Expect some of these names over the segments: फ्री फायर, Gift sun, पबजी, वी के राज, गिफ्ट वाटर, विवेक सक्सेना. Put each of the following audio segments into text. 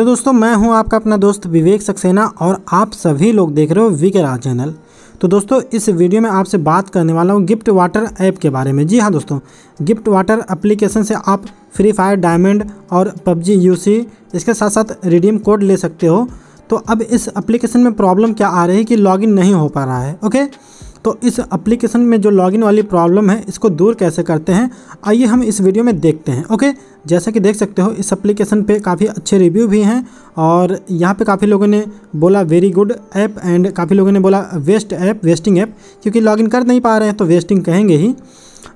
तो दोस्तों मैं हूं आपका अपना दोस्त विवेक सक्सेना और आप सभी लोग देख रहे हो वी के राज चैनल। तो दोस्तों इस वीडियो में आपसे बात करने वाला हूं गिफ्ट वाटर ऐप के बारे में। जी हां दोस्तों, गिफ्ट वाटर एप्लीकेशन से आप फ्री फायर डायमंड और पबजी यूसी इसके साथ साथ रिडीम कोड ले सकते हो। तो अब इस एप्लीकेशन में प्रॉब्लम क्या आ रही है कि लॉगिन नहीं हो पा रहा है। ओके, तो इस एप्लीकेशन में जो लॉगिन वाली प्रॉब्लम है इसको दूर कैसे करते हैं, आइए हम इस वीडियो में देखते हैं। ओके, जैसा कि देख सकते हो इस एप्लीकेशन पे काफ़ी अच्छे रिव्यू भी हैं और यहाँ पे काफ़ी लोगों ने बोला वेरी गुड ऐप एंड काफ़ी लोगों ने बोला वेस्ट ऐप, वेस्टिंग ऐप, क्योंकि लॉगिन कर नहीं पा रहे हैं तो वेस्टिंग कहेंगे ही।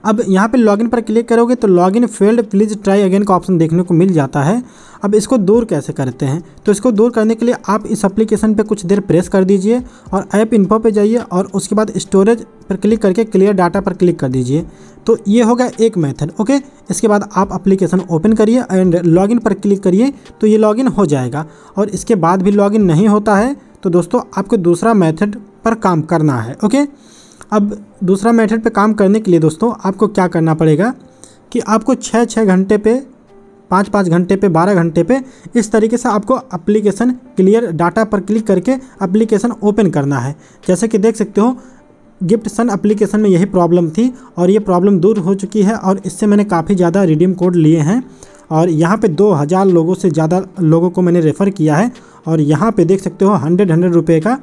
अब यहाँ पे लॉगिन पर क्लिक करोगे तो login failed please try again का ऑप्शन देखने को मिल जाता है। अब इसको दूर कैसे करते हैं, तो इसको दूर करने के लिए आप इस एप्लीकेशन पे कुछ देर प्रेस कर दीजिए और ऐप इन्फो पे जाइए और उसके बाद स्टोरेज पर क्लिक करके क्लियर डाटा पर क्लिक कर दीजिए। तो ये होगा एक मेथड। ओके, इसके बाद आप एप्लीकेशन ओपन करिए एंड लॉगिन पर क्लिक करिए तो ये लॉगिन हो जाएगा। और इसके बाद भी लॉगिन नहीं होता है तो दोस्तों आपको दूसरा मेथड पर काम करना है। ओके, अब दूसरा मेथड पे काम करने के लिए दोस्तों आपको क्या करना पड़ेगा कि आपको 6-6 घंटे पे, 5-5 घंटे पे, 12 घंटे पे इस तरीके से आपको एप्लीकेशन क्लियर डाटा पर क्लिक करके एप्लीकेशन ओपन करना है। जैसे कि देख सकते हो गिफ्ट सन एप्लीकेशन में यही प्रॉब्लम थी और ये प्रॉब्लम दूर हो चुकी है और इससे मैंने काफ़ी ज़्यादा रिडीम कोड लिए हैं और यहाँ पे 2000 लोगों से ज़्यादा लोगों को मैंने रेफ़र किया है। और यहाँ पे देख सकते हो 100 रुपये का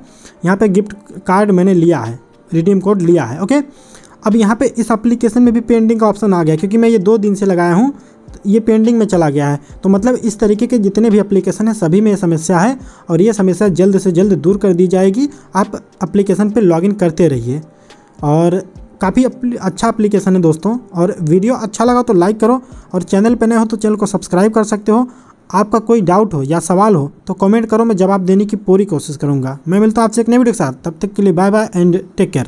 यहाँ पे गिफ्ट कार्ड मैंने लिया है, रिडीम कोड लिया है। ओके, अब यहाँ पे इस एप्लीकेशन में भी पेंडिंग का ऑप्शन आ गया क्योंकि मैं ये 2 दिन से लगाया हूँ, ये पेंडिंग में चला गया है। तो मतलब इस तरीके के जितने भी एप्लीकेशन हैं सभी में ये समस्या है और ये समस्या जल्द से जल्द दूर कर दी जाएगी। आप एप्लीकेशन पे लॉगिन करते रहिए और काफ़ी अच्छा एप्लीकेशन है दोस्तों। और वीडियो अच्छा लगा तो लाइक करो और चैनल पर नए हो तो चैनल को सब्सक्राइब कर सकते हो। आपका कोई डाउट हो या सवाल हो तो कमेंट करो, मैं जवाब देने की पूरी कोशिश करूँगा। मैं मिलता हूँ आपसे एक नए वीडियो के साथ, तब तक के लिए bye bye and take care.